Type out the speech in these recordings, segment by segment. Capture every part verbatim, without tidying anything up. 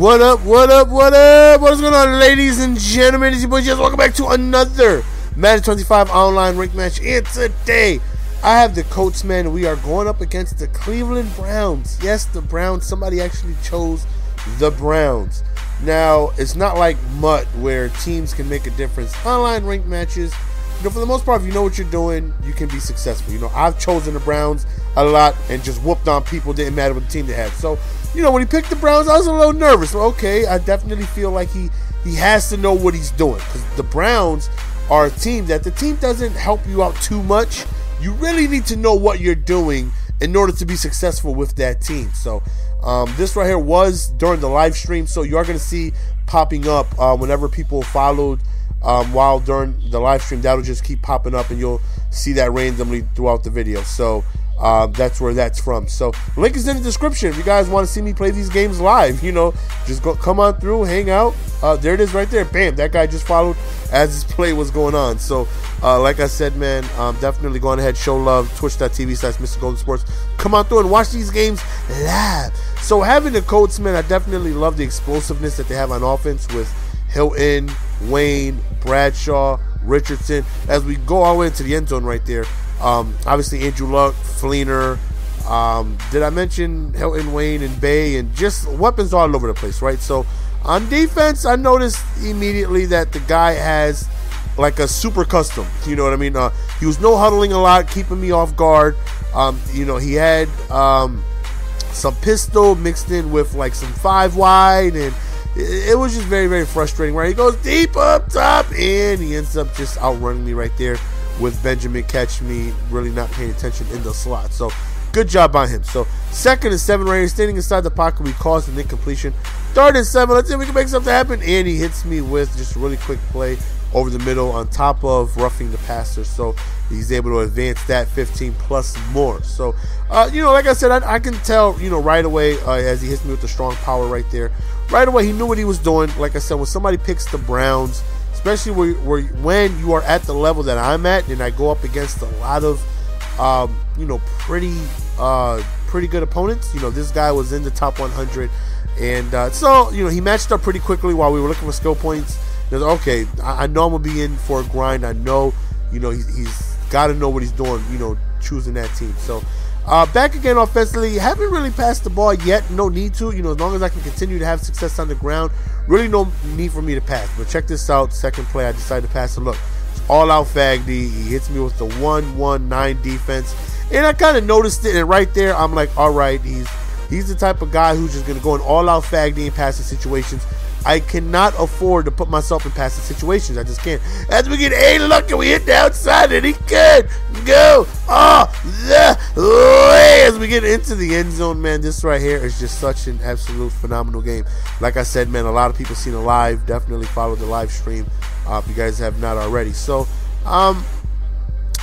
What up, what up, what up? What is going on, ladies and gentlemen? It's your boy Jess. Welcome back to another Madden twenty-five online ranked match. And today, I have the Colts, man. We are going up against the Cleveland Browns. Yes, the Browns. Somebody actually chose the Browns. Now, it's not like M U T where teams can make a difference. Online ranked matches, you know, for the most part, if you know what you're doing, you can be successful. You know, I've chosen the Browns a lot and just whooped on people. Didn't matter what the team they had. So, you know, when he picked the Browns, I was a little nervous. Well, okay, I definitely feel like he, he has to know what he's doing, because the Browns are a team that the team doesn't help you out too much. You really need to know what you're doing in order to be successful with that team. So um, this right here was during the live stream, so you are going to see popping up uh, whenever people followed um, while during the live stream. That'll just keep popping up, and you'll see that randomly throughout the video. So Uh, that's where that's from. So link is in the description if you guys want to see me play these games live. You know, just go, come on through, hang out. Uh, there it is right there. Bam, that guy just followed as his play was going on. So uh, like I said, man, um, definitely go on ahead, show love, twitch dot T V slash Mister Golden Sports. Come on through and watch these games live. So having the Colts, man, I definitely love the explosiveness that they have on offense with Hilton, Wayne, Bradshaw, Richardson. As we go all the way into the end zone right there, Um, obviously Andrew Luck, Fleener, um, did I mention Hilton, Wayne, and Bay, and just weapons all over the place, right? So on defense, I noticed immediately that the guy has like a super custom, you know what I mean? Uh, he was no huddling a lot, keeping me off guard. Um, you know, he had um, some pistol mixed in with like some five wide, and it was just very, very frustrating, right? He goes deep up top, and he ends up just outrunning me right there, with Benjamin catch me really not paying attention in the slot. So good job on him. So second and seven right here, standing inside the pocket, we caused an incompletion. Third and seven, let's see if we can make something happen. And he hits me with just a really quick play over the middle on top of roughing the passer. So he's able to advance that fifteen plus more. So, uh, you know, like I said, I, I can tell, you know, right away uh, as he hits me with the strong power right there. Right away, he knew what he was doing. Like I said, when somebody picks the Browns, especially where, where, when you are at the level that I'm at, and I go up against a lot of, um, you know, pretty, uh, pretty good opponents. You know, this guy was in the top one hundred, and uh, so you know he matched up pretty quickly while we were looking for skill points. Was, okay, I, I know I'm gonna be in for a grind. I know, you know, he, he's got to know what he's doing. You know, choosing that team. So uh, back again offensively, haven't really passed the ball yet. No need to. You know, as long as I can continue to have success on the ground. Really no need for me to pass, but check this out. Second play, I decided to pass, and look, it's all out fag D. He hits me with the one one nine defense, and I kind of noticed it, and right there, I'm like, all right, he's he's the type of guy who's just going to go in all out fag D in passing situations. I cannot afford to put myself in passing situations. I just can't. As we get a luck and we hit the outside, and he could go all the way. As we get into the end zone, man, this right here is just such an absolute phenomenal game. Like I said, man, a lot of people seen it live. Definitely follow the live stream uh, if you guys have not already. So, um,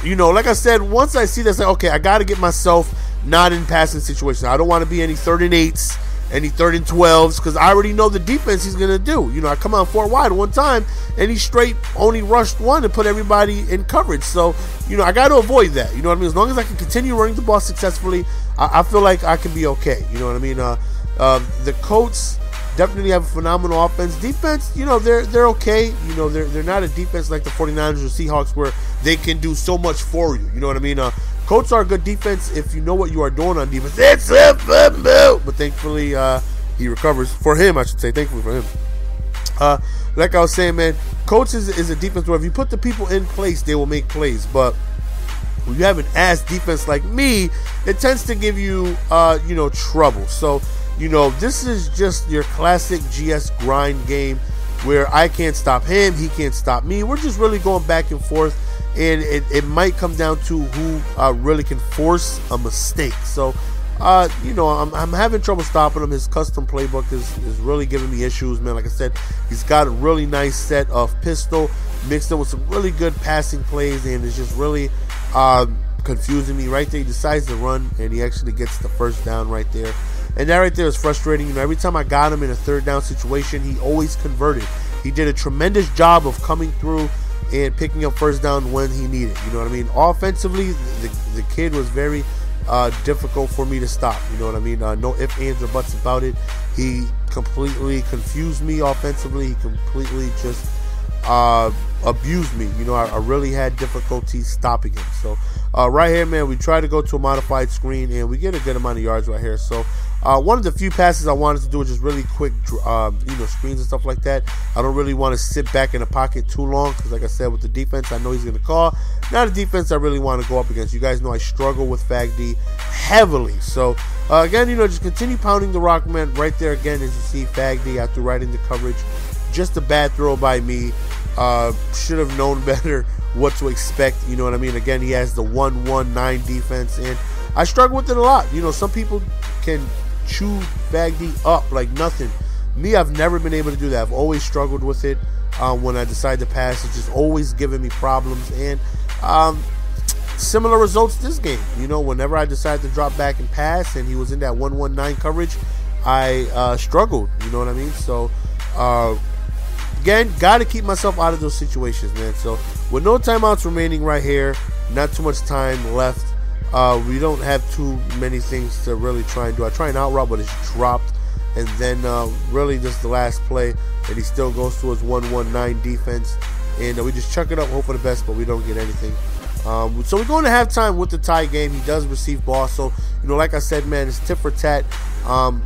you know, like I said, once I see this, like, okay, I got to get myself not in passing situations. I don't want to be any third and eights. Any third and twelves, because I already know the defense he's going to do. You know, I come out four wide one time, and he straight only rushed one and put everybody in coverage. So, you know, I got to avoid that. You know what I mean? As long as I can continue running the ball successfully, I, I feel like I can be okay. You know what I mean? Uh, uh, the Colts definitely have a phenomenal offense. Defense, you know, they're they're okay. You know, they're, they're not a defense like the forty-niners or Seahawks where they can do so much for you. You know what I mean? Uh, Colts are a good defense if you know what you are doing on defense. It's up, up, up. But thankfully, uh, he recovers. For him, I should say. Thankfully for him. Uh, like I was saying, man, Colts is, is a defense where if you put the people in place, they will make plays. But when you have an ass defense like me, it tends to give you, uh, you know, trouble. So, you know, this is just your classic G S grind game where I can't stop him, he can't stop me. We're just really going back and forth. And it, it might come down to who uh, really can force a mistake. So, uh, you know, I'm, I'm having trouble stopping him. His custom playbook is, is really giving me issues, man. Like I said, he's got a really nice set of pistol mixed in with some really good passing plays. And it's just really uh, confusing me right there. He decides to run, and he actually gets the first down right there. And that right there is frustrating. You know, every time I got him in a third down situation, he always converted. He did a tremendous job of coming through and picking up first down when he needed. You know what I mean? Offensively, the, the kid was very uh, difficult for me to stop. You know what I mean? Uh, no ifs, ands, or buts about it. He completely confused me offensively. He completely just uh, abused me. You know, I, I really had difficulty stopping him. So, uh, right here, man, we try to go to a modified screen, and we get a good amount of yards right here. So, uh, one of the few passes I wanted to do was just really quick, um, you know, screens and stuff like that. I don't really want to sit back in the pocket too long because, like I said, with the defense, I know he's going to call. Not a defense I really want to go up against. You guys know I struggle with F A G D heavily. So, uh, again, you know, just continue pounding the rock, man. Right there again, as you see F A G D after writing the coverage. Just a bad throw by me. Uh, should have known better what to expect. You know what I mean? Again, he has the one one nine defense, and I struggle with it a lot. You know, some people can chew F A G D up like nothing. Me, I've never been able to do that. I've always struggled with it um, when I decide to pass. It's just always giving me problems, and um, similar results this game. You know, whenever I decided to drop back and pass, and he was in that one one nine coverage, I uh, struggled. You know what I mean? So, uh, again, got to keep myself out of those situations, man. So, with no timeouts remaining right here, not too much time left. Uh, we don't have too many things to really try and do. I try and out route, but it's dropped. And then, uh, really, just the last play, and he still goes to his one one nine defense. And uh, we just chuck it up, hope for the best, but we don't get anything. Um, so, we're going to halftime with the tie game. He does receive ball. So, you know, like I said, man, it's tit for tat. Um,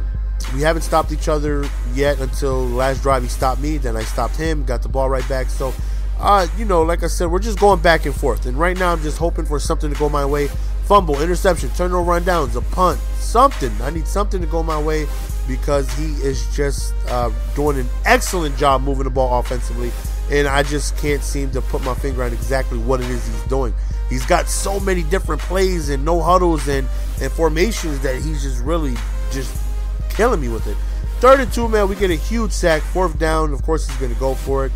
We haven't stopped each other yet until last drive. He stopped me, then I stopped him, got the ball right back. So, uh, you know, like I said, we're just going back and forth. And right now I'm just hoping for something to go my way. Fumble, interception, turnover on downs, a punt, something. I need something to go my way because he is just uh, doing an excellent job moving the ball offensively. And I just can't seem to put my finger on exactly what it is he's doing. He's got so many different plays and no huddles and, and formations that he's just really just killing me with it. Third and two, man, we get a huge sack. Fourth down, of course he's going to go for it.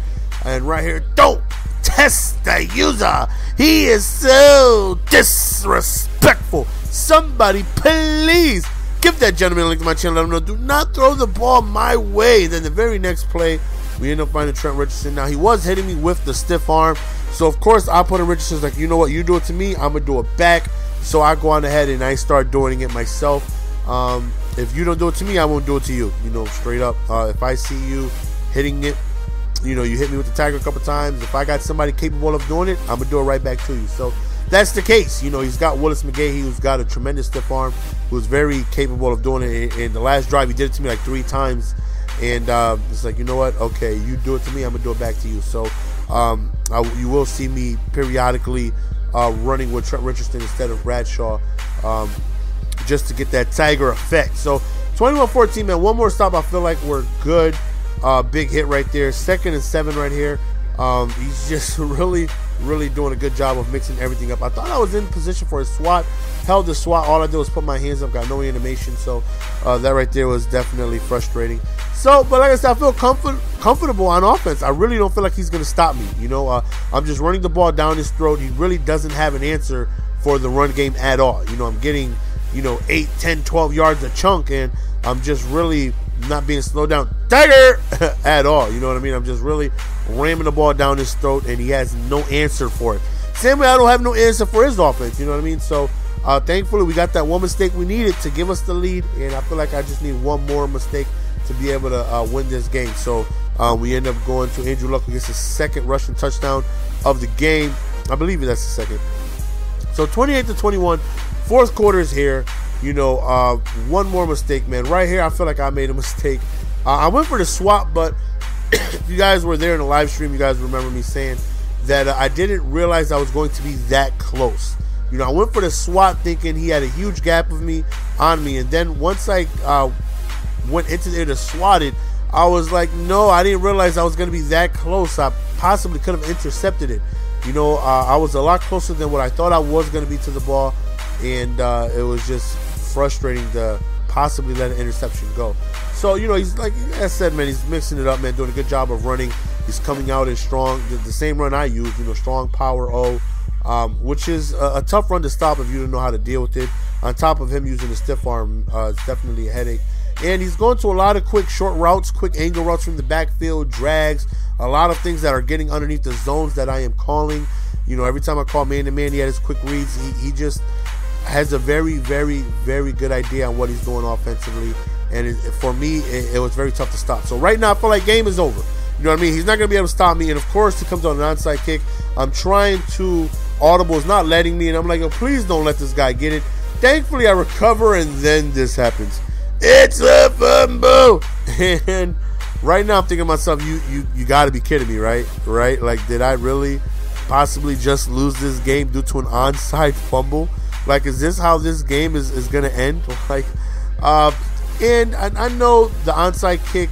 And right here, don't test the user. He is so disrespectful. Somebody, please give that gentleman a link to my channel. Let him know, do not throw the ball my way. Then the very next play, we end up finding Trent Richardson. Now, he was hitting me with the stiff arm. So, of course, I put in Richardson's like, you know what, you do it to me, I'm going to do it back. So, I go on ahead and I start doing it myself. Um, if you don't do it to me, I won't do it to you. You know, straight up. Uh, if I see you hitting it, you know, you hit me with the tackle a couple times. If I got somebody capable of doing it, I'm going to do it right back to you. So that's the case. You know, he's got Willis McGahee, who's got a tremendous stiff arm, who's very capable of doing it. And the last drive, he did it to me like three times. And uh, it's like, you know what? Okay, you do it to me, I'm going to do it back to you. So um, I, you will see me periodically uh, running with Trent Richardson instead of Bradshaw. Um just to get that Tiger effect. So, twenty-one fourteen, man, one more stop, I feel like we're good. Uh, big hit right there. Second and seven right here. Um, he's just really, really doing a good job of mixing everything up. I thought I was in position for a swat. Held the swat. All I did was put my hands up. Got no animation. So, uh, that right there was definitely frustrating. So, but like I said, I feel comfort, comfortable on offense. I really don't feel like he's going to stop me. You know, uh, I'm just running the ball down his throat. He really doesn't have an answer for the run game at all. You know, I'm getting, you know, eight, ten, twelve yards a chunk, and I'm just really not being slowed down, Tiger, at all. You know what I mean? I'm just really ramming the ball down his throat, and he has no answer for it. Same way I don't have no answer for his offense. You know what I mean? So, uh, thankfully, we got that one mistake we needed to give us the lead, and I feel like I just need one more mistake to be able to uh, win this game. So, uh, we end up going to Andrew Luck, who gets his second rushing touchdown of the game. I believe that's the second. So, twenty-eight to twenty-one. Fourth quarter is here, you know, uh, one more mistake, man. Right here, I feel like I made a mistake. Uh, I went for the swap, but if you guys were there in the live stream, you guys remember me saying that uh, I didn't realize I was going to be that close. You know, I went for the swap thinking he had a huge gap of me on me, and then once I uh, went into there to swat it, I was like, no, I didn't realize I was going to be that close. I possibly could have intercepted it. You know, uh, I was a lot closer than what I thought I was going to be to the ball. And uh, it was just frustrating to possibly let an interception go. So, you know, he's like I said, man, he's mixing it up, man, doing a good job of running. He's coming out as strong, the, the same run I use, you know, strong power O, um, which is a, a tough run to stop if you don't know how to deal with it. On top of him using the stiff arm, uh, it's definitely a headache. And he's going to a lot of quick short routes, quick angle routes from the backfield, drags, a lot of things that are getting underneath the zones that I am calling. You know, every time I call man-to-man, he had his quick reads. He, he just has a very, very, very good idea on what he's doing offensively. And it, for me, it, it was very tough to stop. So right now, I feel like game is over. You know what I mean? He's not going to be able to stop me. And, of course, he comes on an onside kick. I'm trying to audible. It's not letting me. And I'm like, oh, please don't let this guy get it. Thankfully, I recover, and then this happens. It's a fumble. And right now, I'm thinking to myself, you you, you got to be kidding me, right? Right? Like, did I really possibly just lose this game due to an onside fumble? Like, is this how this game is, is going to end? Like, uh, and I, I know the onside kick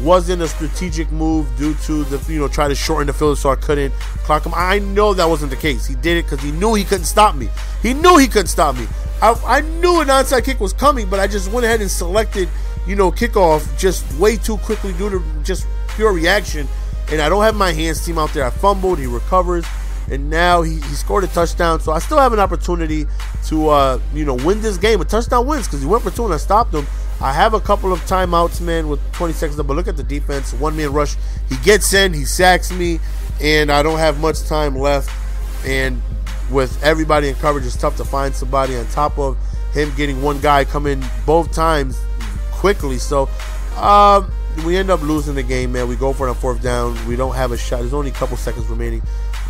wasn't a strategic move due to the, you know, try to shorten the field so I couldn't clock him. I know that wasn't the case. He did it because he knew he couldn't stop me. He knew he couldn't stop me. I, I knew an onside kick was coming, but I just went ahead and selected, you know, kickoff just way too quickly due to just pure reaction. And I don't have my hands team out there. I fumbled. He recovers. And now he, he scored a touchdown. So I still have an opportunity to, uh, you know, win this game. A touchdown wins because he went for two and I stopped him. I have a couple of timeouts, man, with twenty seconds left. But look at the defense. One-man rush. He gets in. He sacks me. And I don't have much time left. And with everybody in coverage, it's tough to find somebody on top of him getting one guy come in both times quickly. So uh, we end up losing the game, man. We go for it on fourth down. We don't have a shot. There's only a couple seconds remaining.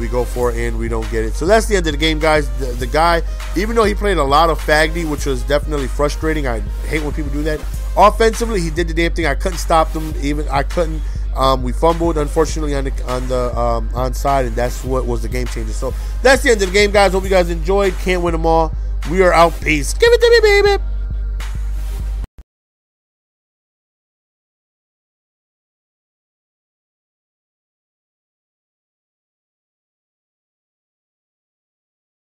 We go for it, and we don't get it. So that's the end of the game, guys. The, the guy, even though he played a lot of faggy, which was definitely frustrating. I hate when people do that. Offensively, he did the damn thing. I couldn't stop them. Even I couldn't. Um, we fumbled, unfortunately, on the on the um, onside, and that's what was the game changer. So that's the end of the game, guys. Hope you guys enjoyed. Can't win them all. We are out. Peace. Give it to me, baby.